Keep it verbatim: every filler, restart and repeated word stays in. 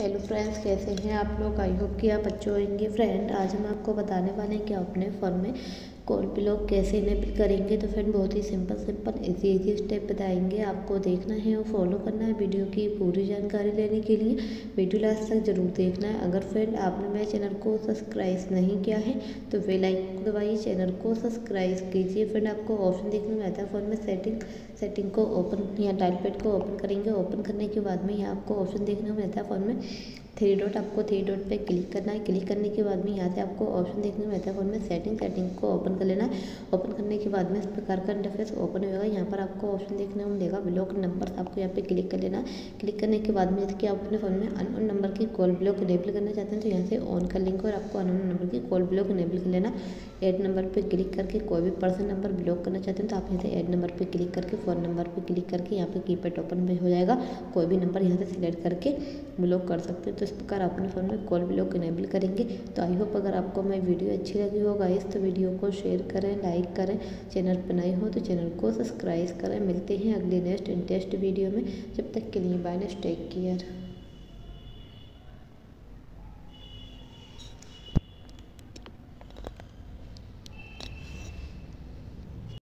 Hello friends, कैसे हैं आप लोग। आई होप कि आप अच्छे होंगे। फ्रेंड, आज हम आपको बताने वाले हैं कि आप अपने फ़ोन में कॉल पे लोग कैसे इनेबल करेंगे। तो फ्रेंड, बहुत ही simple simple easy easy step बताएंगे। आपको देखना है और फॉलो करना है। वीडियो की पूरी जानकारी लेने के लिए वीडियो लास्ट तक जरूर देखना है। अगर फ्रेंड आपने मेरे चैनल को सब्सक्राइब नहीं किया है तो बेल आइकन दबाइए, चैनल को सब्सक्राइब कीजिए। फ्रेंड, आपको ऑप्शन देखने में आता है फ़ोन में सेटिंग सेटिंग को ओपन या डायल पैड को ओपन करेंगे। ओपन करने के बाद में यहाँ आपको ऑप्शन देखने में आता है फ़ोन में थ्री डॉट, आपको थ्री डॉट पे क्लिक करना है। क्लिक करने के बाद में यहाँ से आपको ऑप्शन देखने में आता है फोन में सेटिंग सेटिंग को ओपन कर लेना है। ओपन करने के बाद में इस प्रकार का इंटरफेस ओपन होगा। यहाँ पर आपको ऑप्शन देखने को मिलेगा ब्लॉक नंबर, आपको यहाँ पे क्लिक कर लेना है। क्लिक करने के बाद में जैसे आप अपने फ़ोन में अननोन नंबर की कॉल ब्लॉक इनेबल करना चाहते हैं तो यहाँ से ऑन कर लेंगे और आपको अननोन नंबर की कॉल ब्लॉक इनेबल कर लेना। एड नंबर पर क्लिक करके कोई भी पर्सन नंबर ब्लॉक करना चाहते हैं तो आप यहाँ से एड नंबर पर क्लिक करके फ़ोन नंबर पर क्लिक करके यहाँ पर कीपैड ओपन हो जाएगा। कोई भी नंबर यहाँ से सिलेक्ट करके ब्लॉक कर सकते हैं। तो इस प्रकार अपने फ़ोन में कॉल ब्लॉक इनेबल करेंगे। तो आई होप अगर आपको मेरी वीडियो अच्छी लगी हो गाइस तो वीडियो को शेयर करें, लाइक करें। चैनल पर नए हो तो चैनल को सब्सक्राइब करें। मिलते हैं अगले नेक्स्ट इंटरेस्ट वीडियो में। जब तक के लिए बाय, टेक केयर।